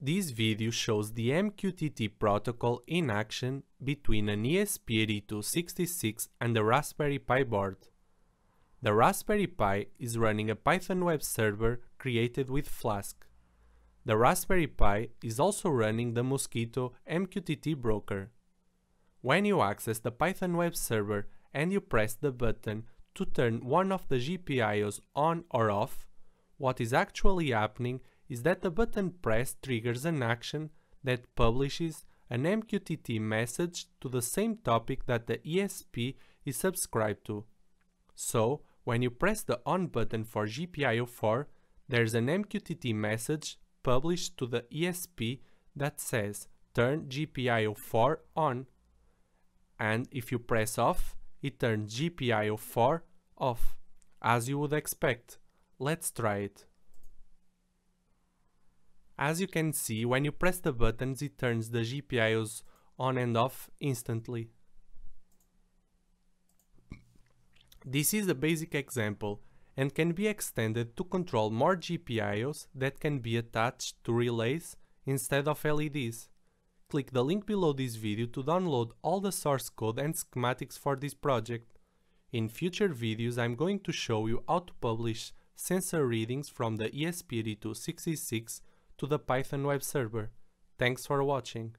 This video shows the MQTT protocol in action between an ESP8266 and a Raspberry Pi board. The Raspberry Pi is running a Python web server created with Flask. The Raspberry Pi is also running the Mosquitto MQTT broker. When you access the Python web server and you press the button to turn one of the GPIOs on or off, what is actually happening is that the button press triggers an action that publishes an MQTT message to the same topic that the ESP is subscribed to. So, when you press the on button for GPIO 4, there's an MQTT message published to the ESP that says turn GPIO 4 on, and if you press off, it turns GPIO 4 off, as you would expect. Let's try it. As you can see, when you press the buttons, it turns the GPIOs on and off instantly. This is a basic example and can be extended to control more GPIOs that can be attached to relays instead of LEDs. Click the link below this video to download all the source code and schematics for this project. In future videos, I'm going to show you how to publish sensor readings from the ESP8266 to the Python web server. Thanks for watching.